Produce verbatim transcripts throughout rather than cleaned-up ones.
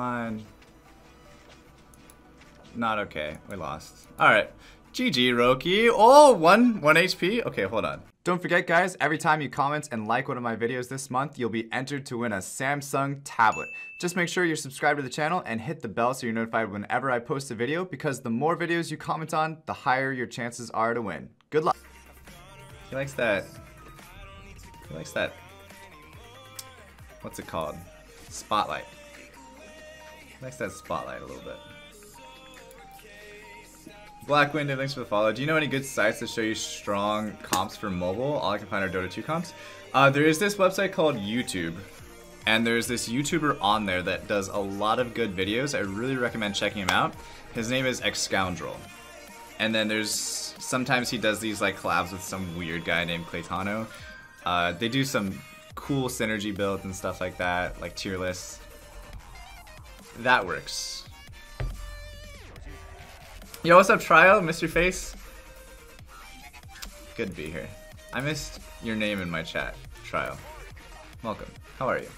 on. Not okay. We lost. Alright. G G, Roki. Oh, one, one H P. Okay, hold on. Don't forget, guys, every time you comment and like one of my videos this month, you'll be entered to win a Samsung tablet. Just make sure you're subscribed to the channel and hit the bell so you're notified whenever I post a video, because the more videos you comment on, the higher your chances are to win. Good luck. He likes that. He likes that. What's it called? Spotlight. He likes that spotlight a little bit. Black Window, thanks for the follow. Do you know any good sites that show you strong comps for mobile? All I can find are Dota two comps. Uh, there is this website called YouTube, and there's this YouTuber on there that does a lot of good videos. I really recommend checking him out. His name is Xscoundrel. And then there's, sometimes he does these like collabs with some weird guy named Claytano. Uh, they do some cool synergy builds and stuff like that, like tier lists. That works. Yo, what's up, Trial? Mister Face? Good to be here. I missed your name in my chat, Trial. Welcome. How are you?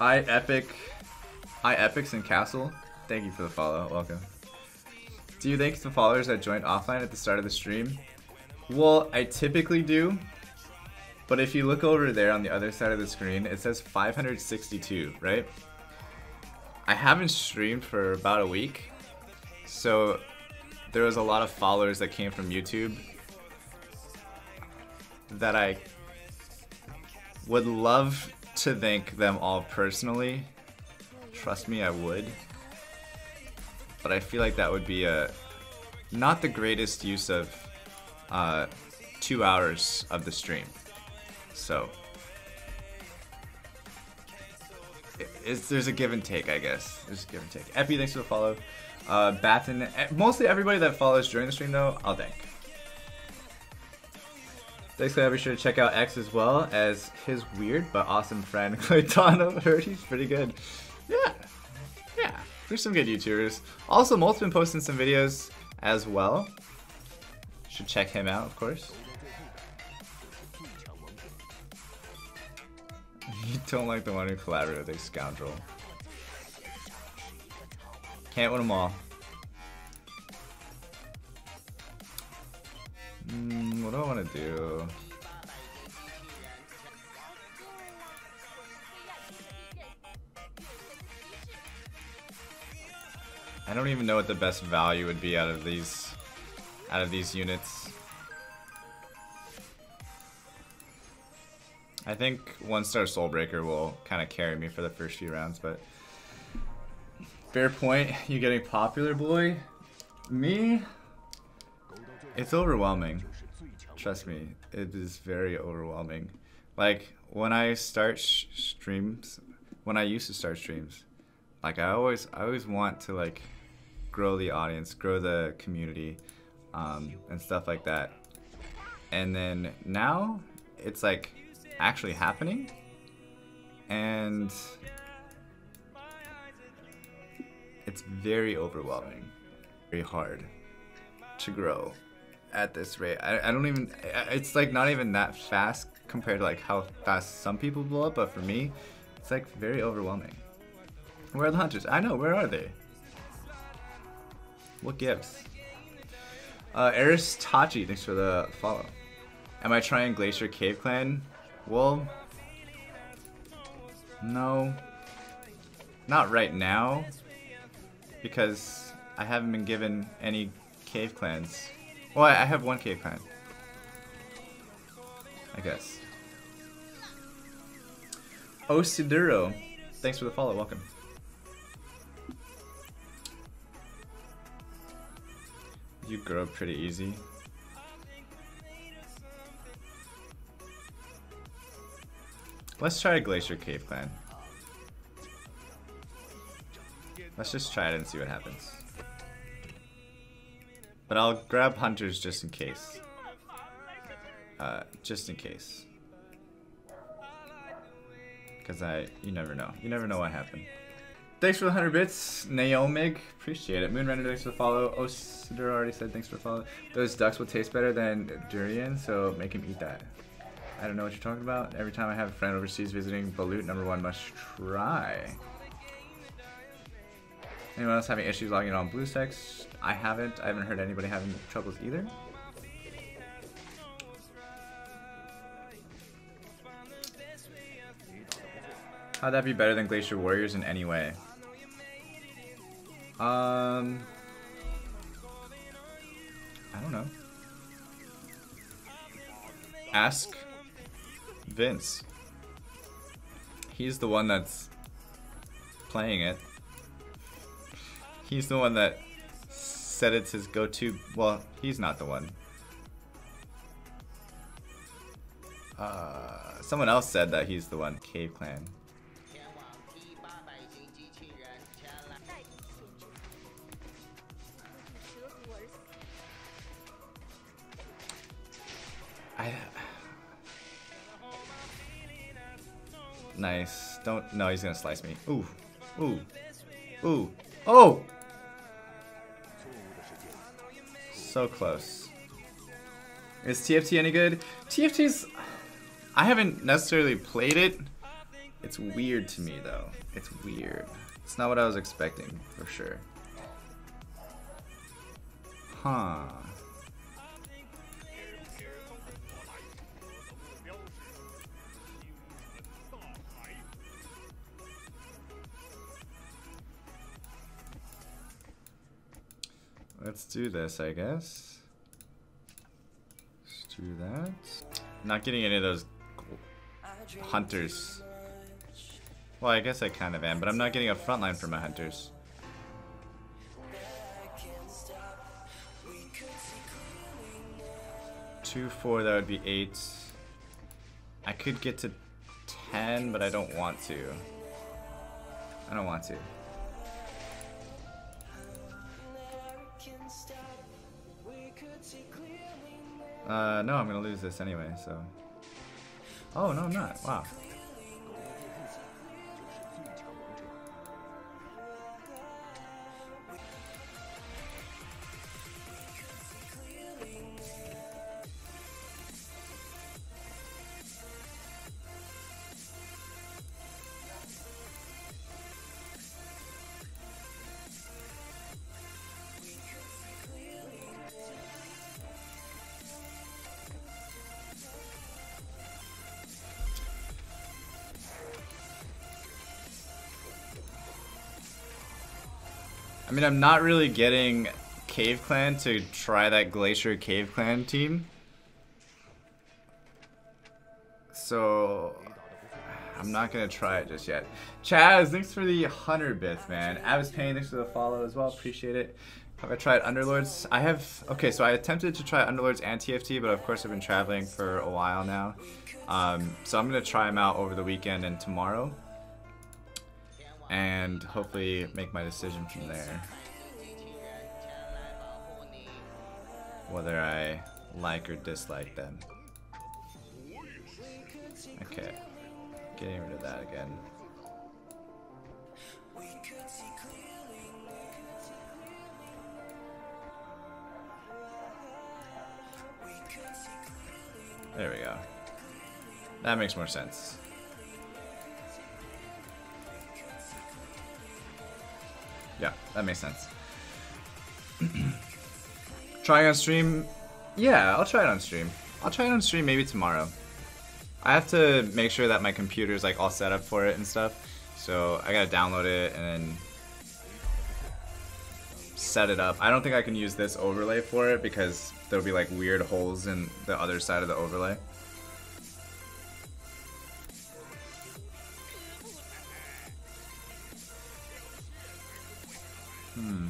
I Epic. I Epics and Castle. Thank you for the follow. Welcome. Do you thank the followers that joined offline at the start of the stream? Well, I typically do. But if you look over there on the other side of the screen, it says five hundred sixty-two, right? I haven't streamed for about a week. So there was a lot of followers that came from YouTube that I would love to thank them all personally. Trust me, I would. But I feel like that would be a not the greatest use of uh, two hours of the stream. So it's, there's a give and take, I guess. There's a give and take. Epi, thanks for the follow. Uh, Batten, mostly everybody that follows during the stream though, I'll thank. Thanks, Clay. Be sure to check out X as well as his weird but awesome friend Claytano. Heard he's pretty good. Yeah, yeah. There's some good YouTubers. Also, Molt's been posting some videos as well. Should check him out, of course. You don't like the one who collaborated with a scoundrel. Can't win them all. Mm, what do I want to do? I don't even know what the best value would be out of these, out of these units. I think one-star Soulbreaker will kind of carry me for the first few rounds, but. Fair point. You getting popular, boy? Me? It's overwhelming. Trust me, it is very overwhelming. Like when I start sh streams, when I used to start streams, like I always, I always want to like grow the audience, grow the community, um, and stuff like that. And then now, it's like actually happening, and. It's very overwhelming, very hard to grow at this rate. I, I don't even, it's like not even that fast compared to like how fast some people blow up, but for me, it's like very overwhelming. Where are the hunters? I know, where are they? What gives? Uh, Eris Tachi, thanks for the follow. Am I trying Glacier Cave Clan? Well, no, not right now. Because I haven't been given any cave clans. Well, I have one cave clan, I guess. Osiduro, thanks for the follow, welcome. You grow pretty easy. Let's try a Glacier Cave Clan. Let's just try it and see what happens. But I'll grab hunters just in case. Uh, just in case. Because I, you never know. You never know what happened. Thanks for the one hundred bits, Naomig. Appreciate it. Moonrender, thanks for the follow. Osidor already said thanks for the follow. Those ducks will taste better than durian, so make him eat that. I don't know what you're talking about. Every time I have a friend overseas visiting, Balut number one must try. Anyone else having issues logging on BlueStacks? I haven't. I haven't heard anybody having troubles either. How'd that be better than Glacier Warriors in any way? Um... I don't know. Ask Vince. He's the one that's playing it. He's the one that said it's his go-to... Well, he's not the one. Uh, someone else said that he's the one. Cave Clan. I... Nice. Don't... No, he's gonna slice me. Ooh. Ooh. Ooh. Oh! So close. Is T F T any good? T F T's... I haven't necessarily played it. It's weird to me, though. It's weird. It's not what I was expecting, for sure. Huh. Let's do this, I guess. Let's do that. I'm not getting any of those hunters. Well, I guess I kind of am, but I'm not getting a frontline for my hunters. Two, four, that would be eight. I could get to ten, but I don't want to. I don't want to. Uh, no, I'm gonna lose this anyway, so... Oh, no, I'm not. Wow. I mean, I'm not really getting Cave Clan to try that Glacier Cave Clan team. So, I'm not going to try it just yet. Chaz, thanks for the one hundred bits, man. Avs Payne, thanks for the follow as well. Appreciate it. Have I tried Underlords? I have... Okay, so I attempted to try Underlords and T F T, but of course I've been traveling for a while now. Um, so I'm going to try them out over the weekend and tomorrow. And hopefully make my decision from there. Whether I like or dislike them. Okay. Getting rid of that again. There we go. That makes more sense. Yeah, that makes sense. Trying on stream? Yeah, I'll try it on stream. I'll try it on stream maybe tomorrow. I have to make sure that my computer's like all set up for it and stuff. So I gotta download it and then set it up. I don't think I can use this overlay for it because there'll be like weird holes in the other side of the overlay. Hmm.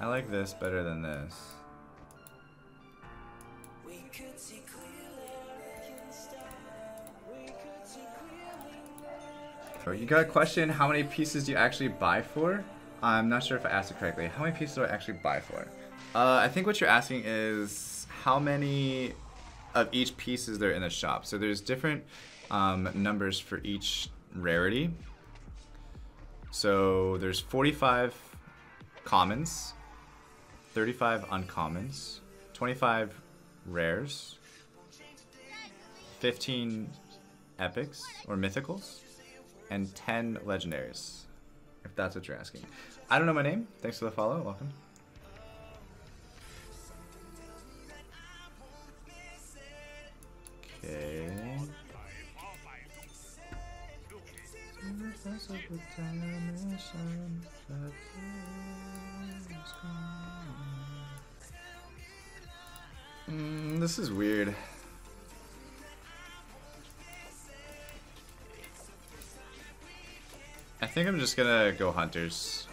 I like this better than this. So you got a question, how many pieces do you actually buy for? I'm not sure if I asked it correctly. How many pieces do I actually buy for? Uh, I think what you're asking is how many of each piece is there in the shop. So there's different Um, numbers for each rarity. So there's forty-five commons, thirty-five uncommons, twenty-five rares, fifteen epics or mythicals and ten legendaries, if that's what you're asking. I don't know my name. Thanks for the follow. Welcome. Okay. Mm, this is weird. I think I'm just gonna go hunters.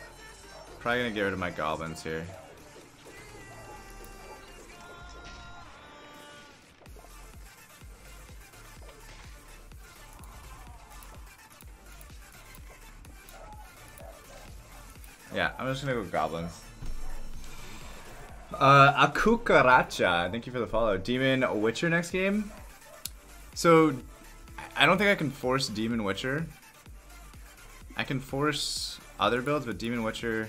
Probably gonna get rid of my goblins here. Yeah, I'm just gonna go goblins. Uh, Akukaracha, thank you for the follow. Demon Witcher next game. So, I don't think I can force Demon Witcher. I can force other builds, but Demon Witcher,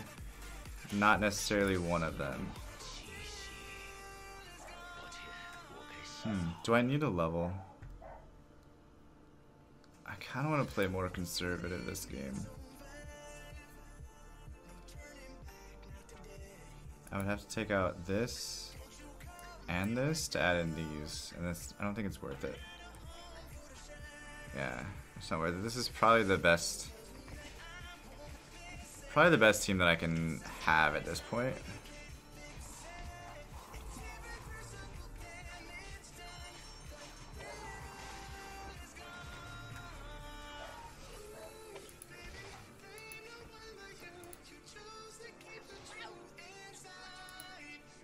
not necessarily one of them. Hmm, do I need a level? I kind of want to play more conservative this game. I would have to take out this and this to add in these, and this, I don't think it's worth it. Yeah, it's not worth it. This is probably the best, probably the best team that I can have at this point.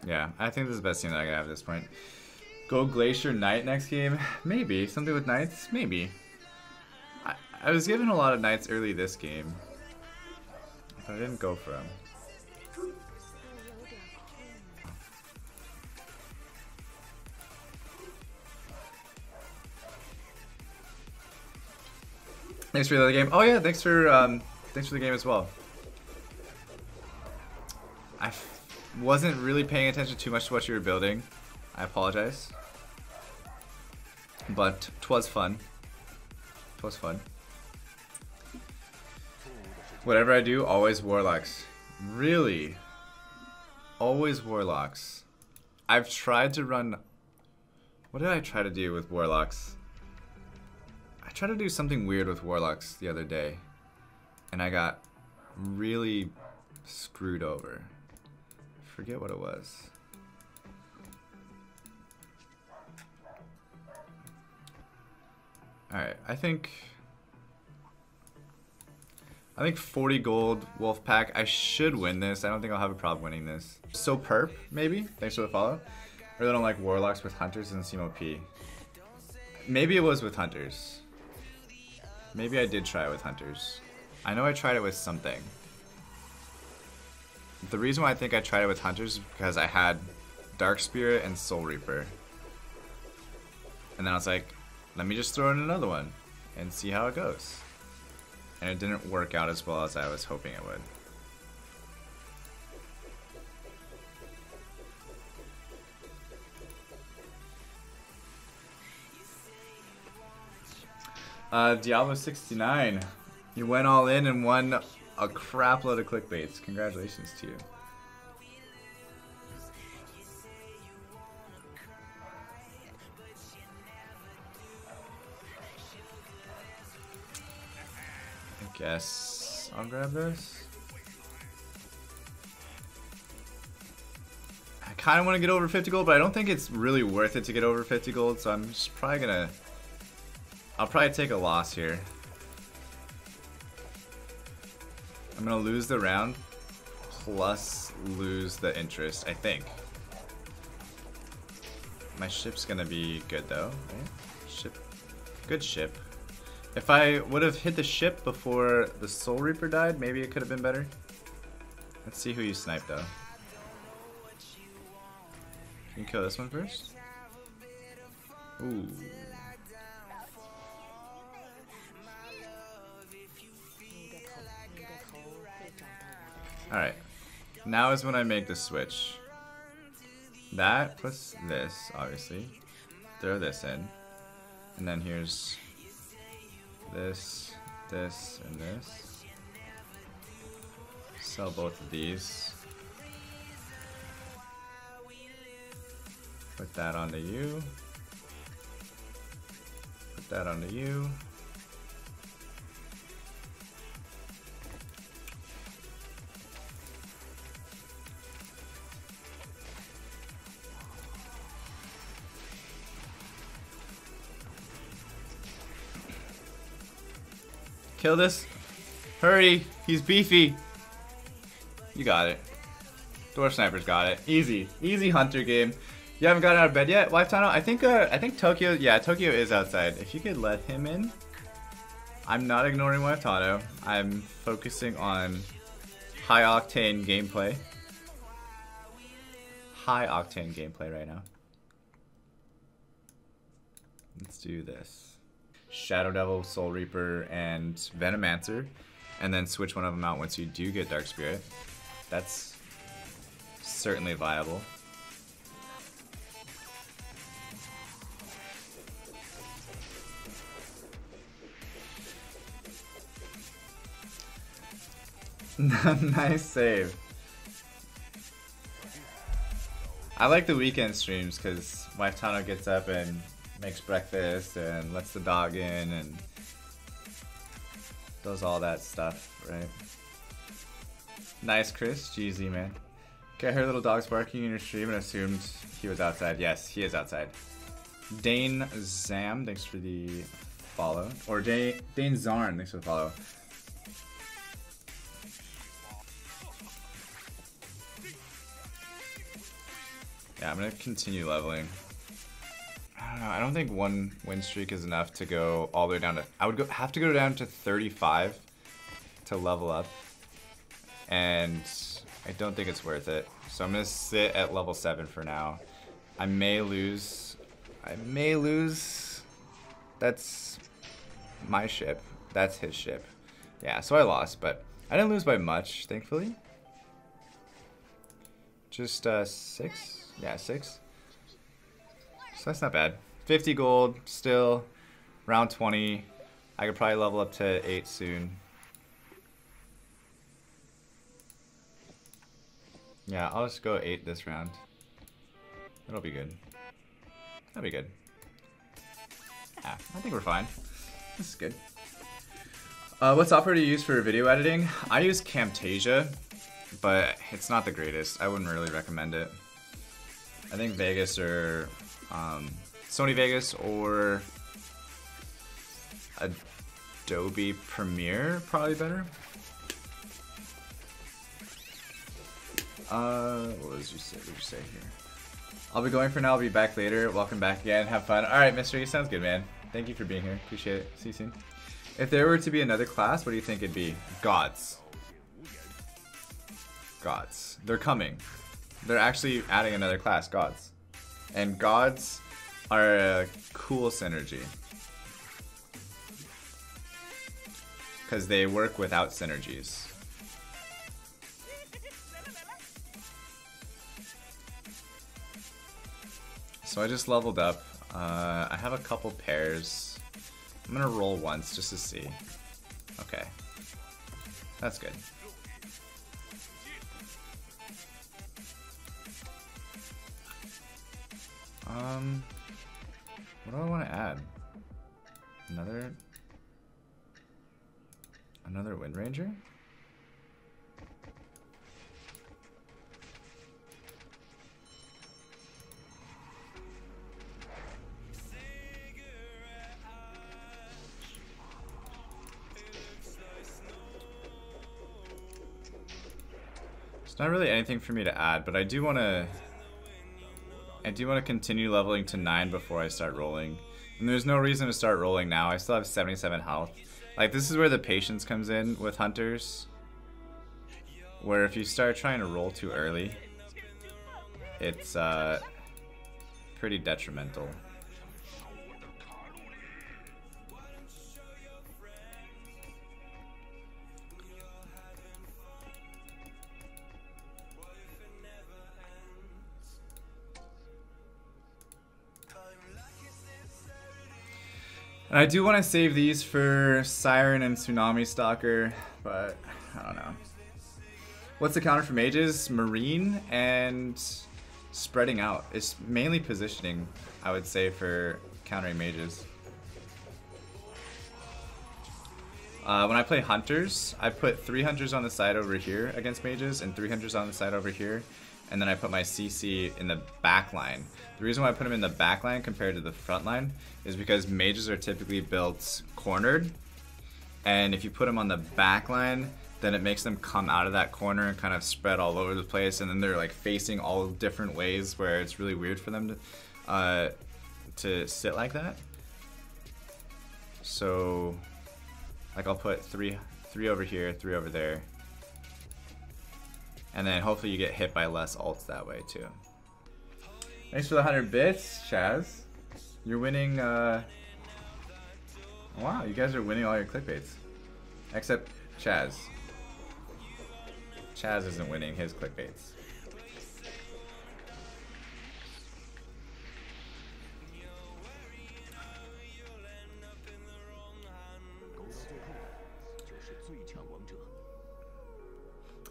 Yeah, I think this is the best team that I can have at this point. Go Glacier Knight next game? Maybe. Something with Knights? Maybe. I, I was given a lot of Knights early this game, but I didn't go for them. Thanks for the other game. Oh yeah, thanks for, um, thanks for the game as well. I wasn't really paying attention too much to what you were building. I apologize. But twas fun. Twas fun. Whatever I do, always warlocks. Really? Always warlocks. I've tried to run... What did I try to do with warlocks? I tried to do something weird with warlocks the other day, and I got really screwed over. I forget what it was. Alright, I think I think forty gold Wolfpack. I should win this. I don't think I'll have a problem winning this. So perp, maybe? Thanks for the follow. I really don't like warlocks with hunters and C M O P. Maybe it was with hunters. Maybe I did try it with hunters. I know I tried it with something. The reason why I think I tried it with hunters is because I had Dark Spirit and Soul Reaper. And then I was like, let me just throw in another one and see how it goes. And it didn't work out as well as I was hoping it would. Uh, Diablo sixty-nine. You went all in and won a crap load of clickbaits. Congratulations to you. I guess I'll grab this. I kind of want to get over fifty gold, but I don't think it's really worth it to get over fifty gold, so I'm just probably gonna... I'll probably take a loss here. I'm gonna lose the round, plus lose the interest, I think. My ship's gonna be good though, right? Ship, good ship. If I would have hit the ship before the Soul Reaper died, maybe it could have been better. Let's see who you snipe though. Can you kill this one first? Ooh. Alright, now is when I make the switch. That plus this, obviously. Throw this in. And then here's this, this, and this. Sell both of these. Put that onto you. Put that onto you. Kill this. Hurry. He's beefy. You got it. Dwarf Sniper's got it. Easy. Easy hunter game. You haven't gotten out of bed yet, Wife Tano? I think uh, I think Tokyo, yeah, Tokyo is outside. If you could let him in. I'm not ignoring Wife Tano. I'm focusing on high octane gameplay. High octane gameplay right now. Let's do this. Shadow Devil, Soul Reaper, and Venomancer, and then switch one of them out once you do get Dark Spirit. That's certainly viable. Nice save. I like the weekend streams because Wife Tano gets up and makes breakfast and lets the dog in and does all that stuff, right? Nice, Chris. G Z, man. Okay, I heard little dogs barking in your stream and assumed he was outside. Yes, he is outside. Dane Zam, thanks for the follow. Or Dane, Dane Zarn, thanks for the follow. Yeah, I'm gonna continue leveling. I don't know, I don't think one win streak is enough to go all the way down to... I would go, have to go down to thirty-five to level up. And I don't think it's worth it. So I'm going to sit at level seven for now. I may lose. I may lose. That's my ship. That's his ship. Yeah, so I lost, but I didn't lose by much, thankfully. Just uh, six? Yeah, six. So that's not bad. fifty gold, still, round twenty. I could probably level up to eight soon. Yeah, I'll just go eight this round. It'll be good. That'll be good. Yeah, I think we're fine. This is good. Uh, what software do you use for video editing? I use Camtasia, but it's not the greatest. I wouldn't really recommend it. I think Vegas or... Um, Sony Vegas or Adobe Premiere, probably better. Uh, what did you say? What did you say here? I'll be going for now. I'll be back later. Welcome back again. Have fun. All right, Mister E, sounds good, man. Thank you for being here. Appreciate it. See you soon. If there were to be another class, what do you think it'd be? Gods. Gods. They're coming. They're actually adding another class. Gods. And gods are a cool synergy. Because they work without synergies. So I just leveled up. Uh, I have a couple pairs. I'm going to roll once just to see. Okay. That's good. Um, what do I want to add? Another, another Wind Ranger? It's not really anything for me to add, but I do want to... I do want to continue leveling to nine before I start rolling. And there's no reason to start rolling now. I still have seventy-seven health. Like, this is where the patience comes in with hunters. Where if you start trying to roll too early, it's uh, pretty detrimental. And I do want to save these for Siren and Tsunami Stalker, but I don't know. What's the counter for mages? Marine and spreading out. It's mainly positioning, I would say, for countering mages. Uh, when I play hunters, I put three hunters on the side over here against mages and three hunters on the side over here. And then I put my C C in the back line. The reason why I put them in the back line compared to the front line is because mages are typically built cornered, and if you put them on the back line, then it makes them come out of that corner and kind of spread all over the place, and then they're like facing all different ways where it's really weird for them to, uh, to sit like that. So, like I'll put three, three over here, three over there. And then hopefully you get hit by less ults that way too. Thanks for the one hundred bits, Chaz. You're winning, uh... wow, you guys are winning all your clickbaits. Except Chaz. Chaz isn't winning his clickbaits.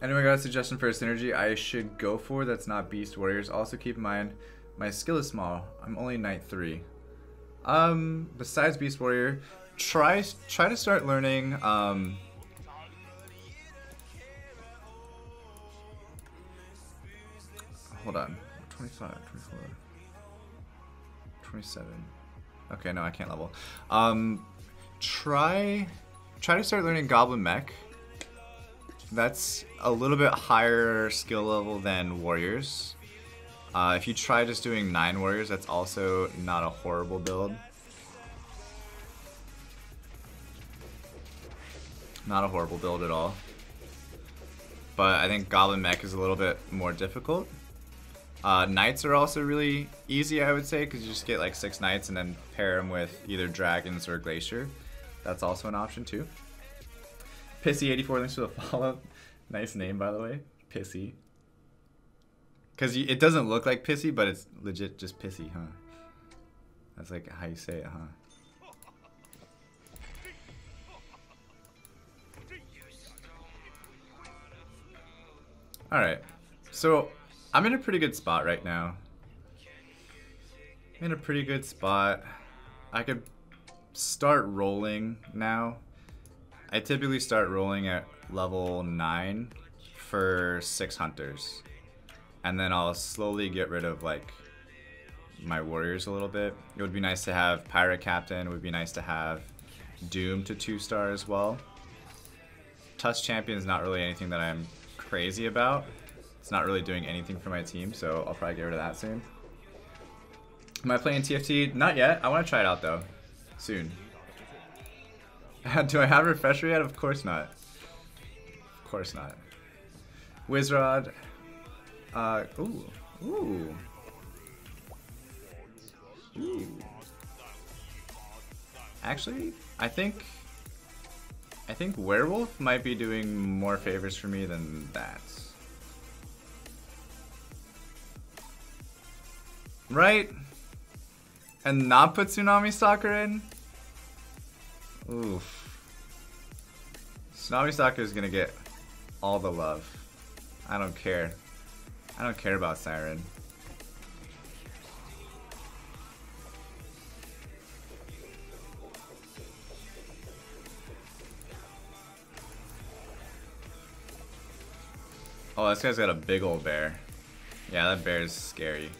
Anyone got a suggestion for a synergy I should go for that's not Beast Warriors? Also keep in mind, my skill is small. I'm only Knight three. Um, besides Beast Warrior, try try to start learning, um... hold on. twenty-five, twenty-four, twenty-seven. Okay, no, I can't level. Um, try, try to start learning Goblin Mech. That's a little bit higher skill level than Warriors. Uh, if you try just doing nine Warriors, that's also not a horrible build. Not a horrible build at all. But I think Goblin Mech is a little bit more difficult. Uh, knights are also really easy, I would say, because you just get like six Knights and then pair them with either Dragons or Glacier. That's also an option too. Pissy eighty-four, thanks for the follow-up. Nice name, by the way. Pissy. Because it doesn't look like Pissy, but it's legit just Pissy, huh? That's like how you say it, huh? Alright. So, I'm in a pretty good spot right now. I'm in a pretty good spot. I could start rolling now. I typically start rolling at level nine for six hunters, and then I'll slowly get rid of like my warriors a little bit. It would be nice to have Pirate Captain, it would be nice to have Doom to two star as well. Touch Champion is not really anything that I'm crazy about. It's not really doing anything for my team, so I'll probably get rid of that soon. Am I playing T F T? Not yet. I want to try it out though, soon. Do I have a refresher yet? Of course not. Of course not. Wizrod. Uh, ooh. Ooh. Ooh. Actually, I think... I think Werewolf might be doing more favors for me than that. Right? And not put Tsunami Stalker in? Oof. Tsunami Stalker is gonna get all the love. I don't care. I don't care about Siren. Oh, this guy's got a big old bear. Yeah, that bear is scary.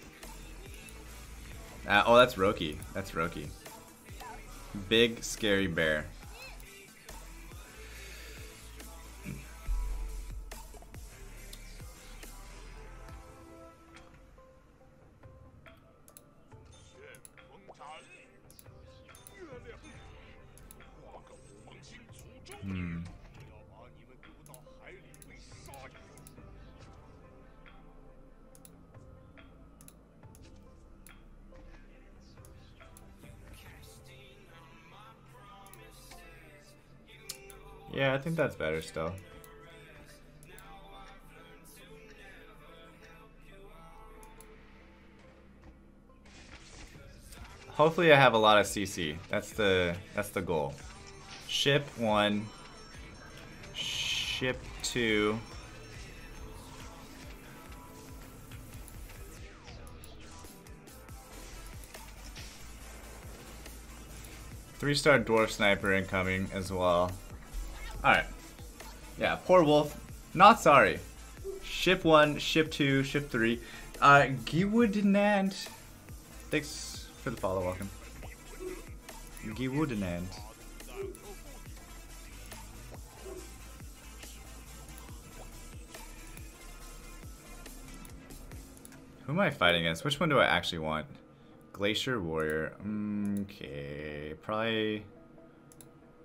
Uh, oh, that's Roki. That's Roki. Big scary bear. Hmm. Yeah, I think that's better still. Hopefully I have a lot of C C. That's the that's the goal. Ship one. Ship two. Three-star Dwarf Sniper incoming as well. Alright. Yeah, poor Wolf. Not sorry. Ship one, ship two, ship three. Uh, Giwudinant. Thanks for the follow, welcome. Giwudinant. Who am I fighting against? Which one do I actually want? Glacier Warrior. Okay, probably,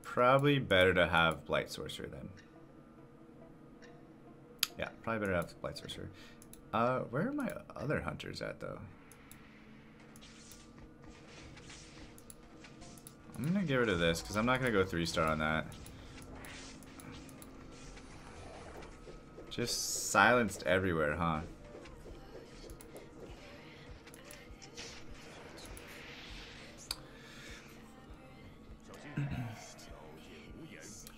probably better to have Blight Sorcerer then. Yeah, probably better to have Blight Sorcerer. Uh, where are my other hunters at though? I'm gonna get rid of this because I'm not gonna go three star on that. Just silenced everywhere, huh?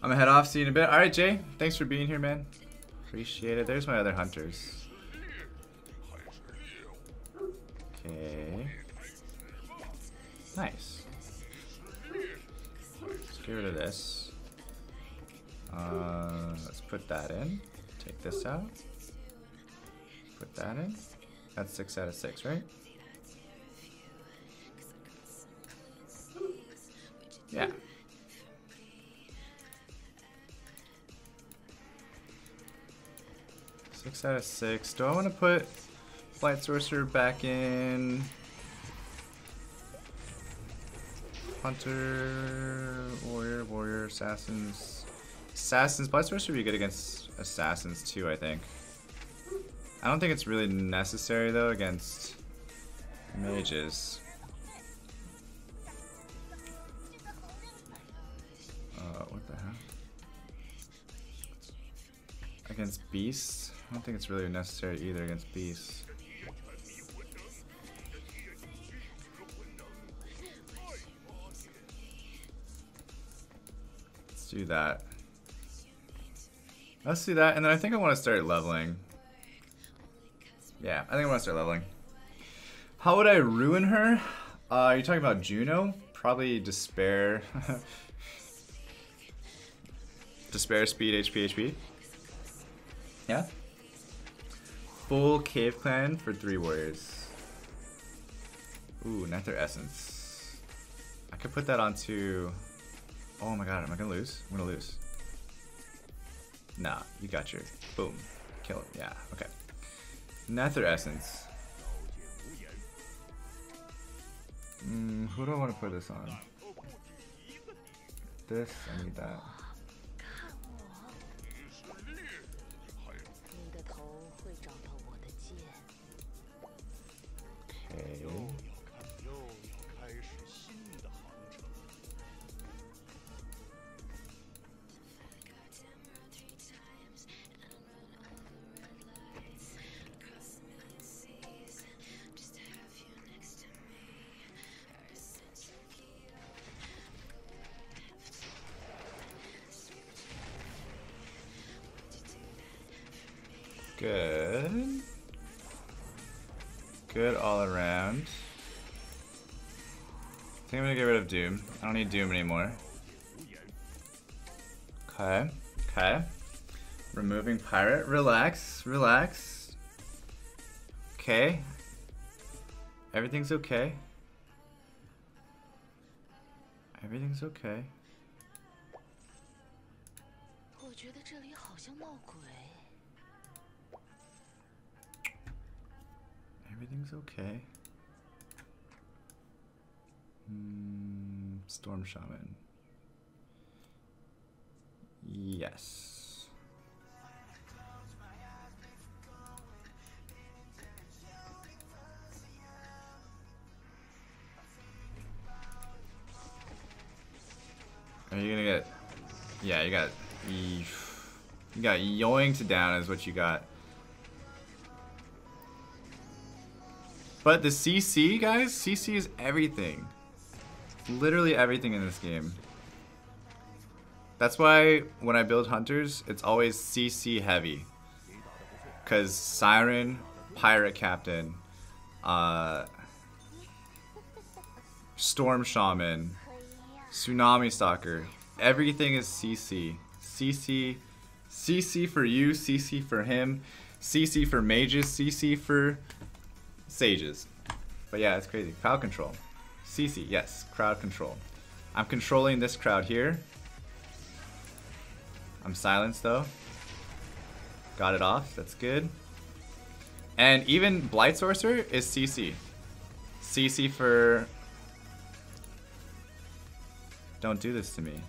I'm gonna head off, see you in a bit. Alright, Jay, thanks for being here, man. Appreciate it. There's my other hunters. Okay. Nice. Let's get rid of this. Uh, let's put that in. Take this out. Put that in. That's six out of six, right? Yeah. Six out of six. Do I want to put Blight Sorcerer back in? Hunter, Warrior, Warrior, Assassins. Assassins. Blight Sorcerer would be good against Assassins too, I think. I don't think it's really necessary though against Mages. Uh, what the hell? Against Beasts? I don't think it's really necessary either against Beasts. Let's do that. Let's do that, and then I think I want to start leveling. Yeah, I think I want to start leveling. How would I ruin her? Uh, you're talking about Juno? Probably Despair. Despair, Speed, H P, H P. Yeah? Full Cave Clan for three warriors. Ooh, Nether Essence. I could put that onto... Oh my god, am I gonna lose? I'm gonna lose. Nah, you got your... Boom. Kill it. Yeah, okay. Nether Essence. Mm, who do I want to put this on? This, I need that. Good. Good all around. I think I'm gonna get rid of Doom. I don't need Doom anymore. Okay. Okay. Removing Pirate. Relax. Relax. Okay. Everything's okay. Everything's okay. Everything's okay. Mm, Storm Shaman. Yes. Are you gonna get? Yeah, you got. You got yoinked down is what you got. But the C C, guys, C C is everything. literally everything in this game. That's why when I build hunters, it's always C C heavy. Because Siren, Pirate Captain, uh, Storm Shaman, Tsunami Stalker, everything is C C. C C, C C for you, C C for him, C C for mages, C C for sages. But yeah, it's crazy. Crowd control. C C, yes, crowd control. I'm controlling this crowd here. I'm silenced though. Got it off, that's good. And even Blight Sorcerer is C C. C C for... Don't do this to me.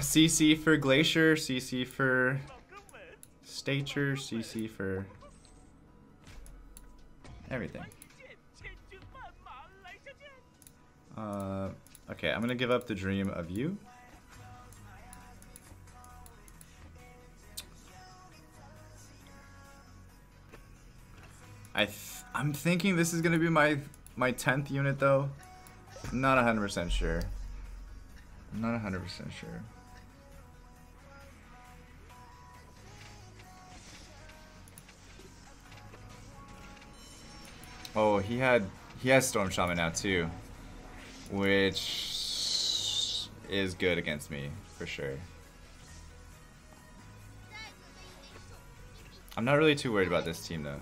C C for Glacier, C C for Stature, C C for everything. Uh, okay, I'm gonna give up the dream of you. I th I'm thinking this is gonna be my my tenth unit though. I'm not one hundred percent sure. I'm not one hundred percent sure. Oh, he had he has Storm Shaman now too, which is good against me for sure. I'm not really too worried about this team though.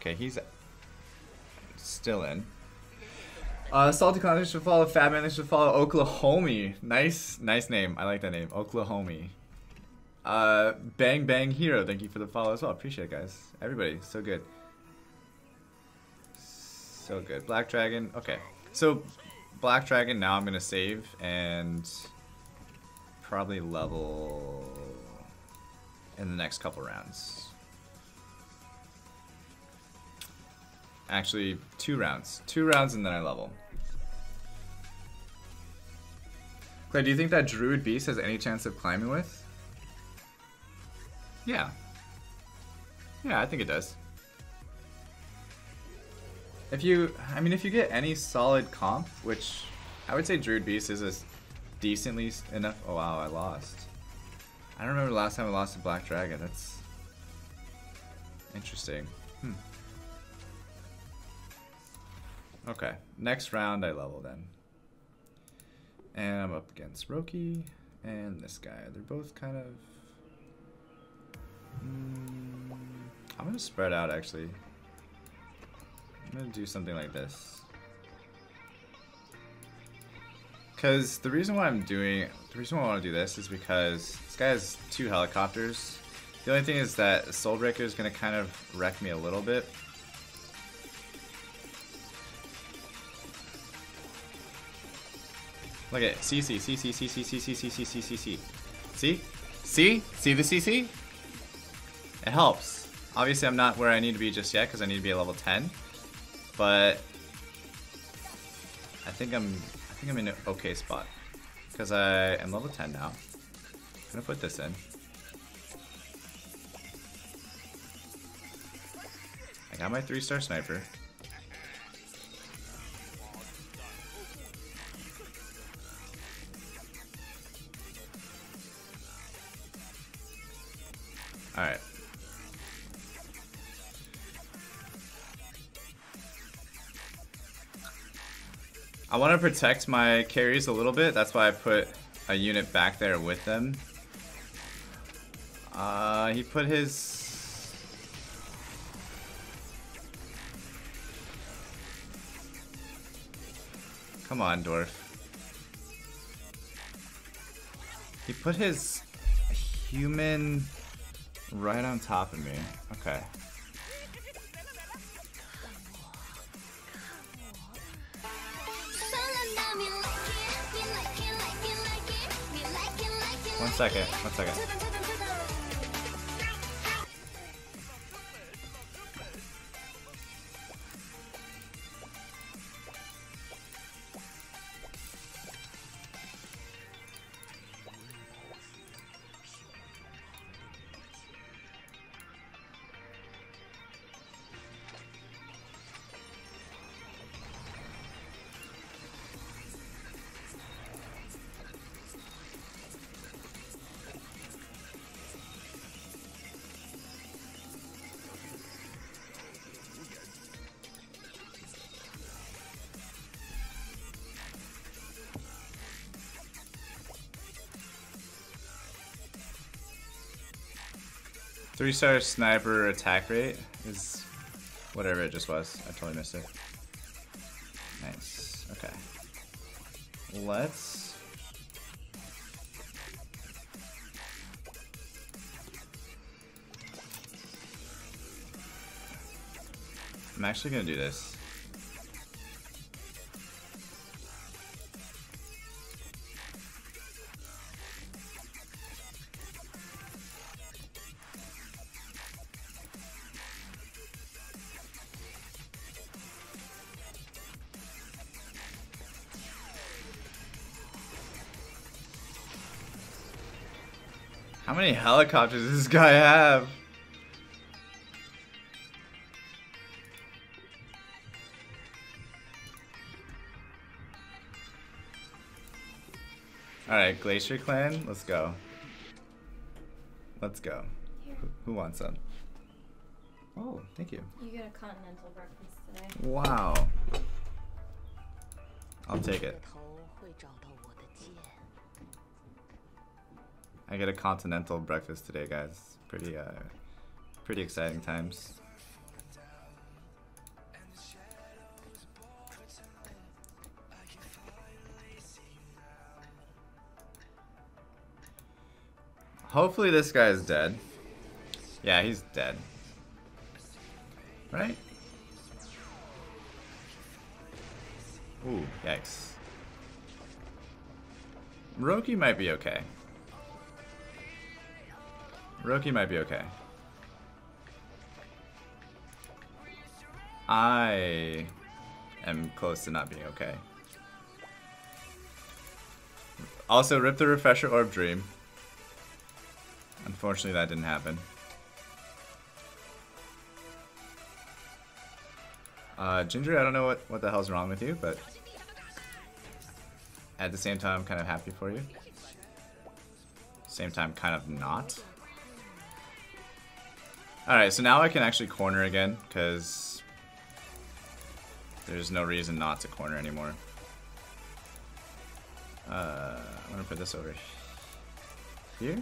Okay, he's still in. Uh, Salty Clown should follow, Fat Man should follow, Oklahoma. Nice, nice name. I like that name, Oklahoma. Uh, Bang Bang Hero, thank you for the follow as well. Appreciate it, guys. Everybody, so good. So good. Black Dragon, okay. So, Black Dragon, now I'm gonna save and probably level in the next couple rounds. Actually, two rounds. Two rounds and then I level. Clay, do you think that Druid Beast has any chance of climbing with? Yeah. Yeah, I think it does. If you, I mean, if you get any solid comp, which I would say Druid Beast is a decently enough. Oh wow, I lost. I don't remember the last time I lost to Black Dragon. That's interesting. Hmm. Okay, next round I level then. And I'm up against Roki and this guy. They're both kind of... Mm, I'm gonna spread out actually. I'm gonna do something like this. Cause the reason why I'm doing... The reason why I wanna do this is because this guy has two helicopters. The only thing is that Soulbreaker is gonna kind of wreck me a little bit. Look at it. C C, C C, C C, C C, C C, C C, C C. See? See? See the C C? It helps. Obviously, I'm not where I need to be just yet because I need to be at level ten. But I think I'm, I think I'm in an okay spot because I am level ten now. I'm gonna put this in. I got my three-star sniper. Alright. I want to protect my carries a little bit. That's why I put a unit back there with them. Uh, he put his... Come on, dwarf. He put his human... right on top of me. Okay. One second. One second. three star sniper attack rate is whatever it just was. I totally missed it. Nice. Okay. Let's... I'm actually gonna do this. How many helicopters does this guy have? Alright, Glacier Clan, let's go. Let's go. Who, who wants some? Oh, thank you. You get a continental breakfast today. Wow. I'll take it. I get a continental breakfast today, guys. Pretty, uh, pretty exciting times. Hopefully this guy is dead. Yeah, he's dead. Right? Ooh, yikes. Roki might be okay. Roki might be okay. I am close to not being okay. Also, rip the refresher orb dream. Unfortunately, that didn't happen. Uh, Ginger, I don't know what, what the hell's wrong with you, but at the same time, I'm kind of happy for you. Same time, kind of not. Alright, so now I can actually corner again, because there's no reason not to corner anymore. Uh, I'm going to put this over here.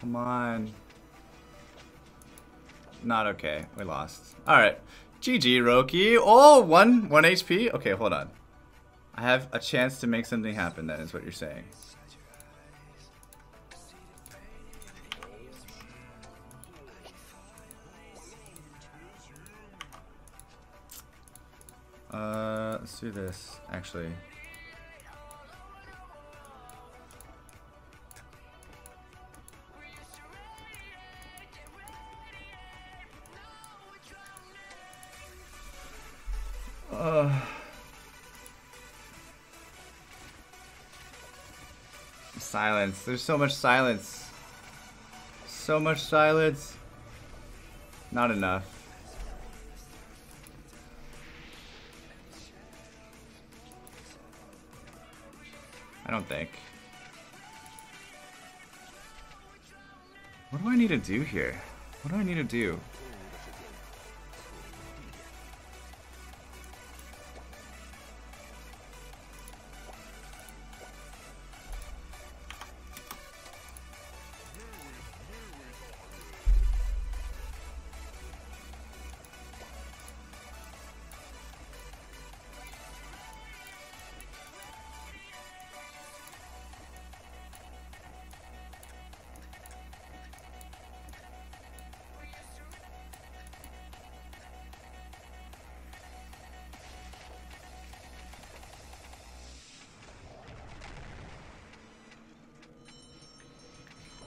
Come on. Not okay. We lost. Alright. G G, Roki. Oh, one, one H P. Okay, hold on. I have a chance to make something happen, that is what you're saying. Uh, let's do this, actually. Uh, silence. There's so much silence. So much silence. Not enough. I don't think. What do I need to do here? What do I need to do?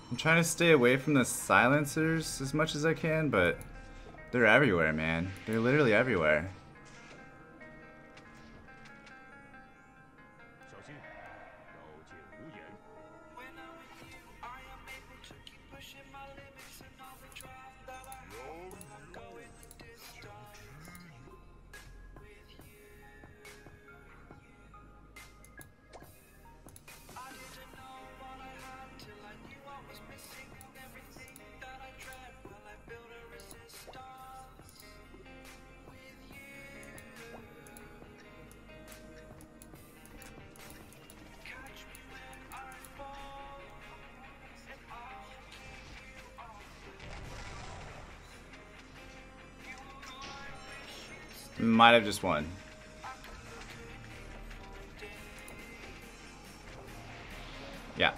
I'm trying to stay away from the silencers as much as I can, but they're everywhere, man. They're literally everywhere. Might have just won. Yeah.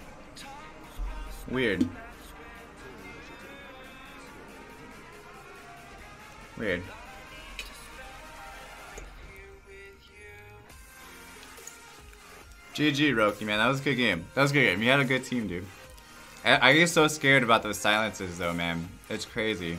Weird. Weird. G G, Roki, man. That was a good game. That was a good game. You had a good team, dude. I, I get so scared about those silences, though, man. It's crazy.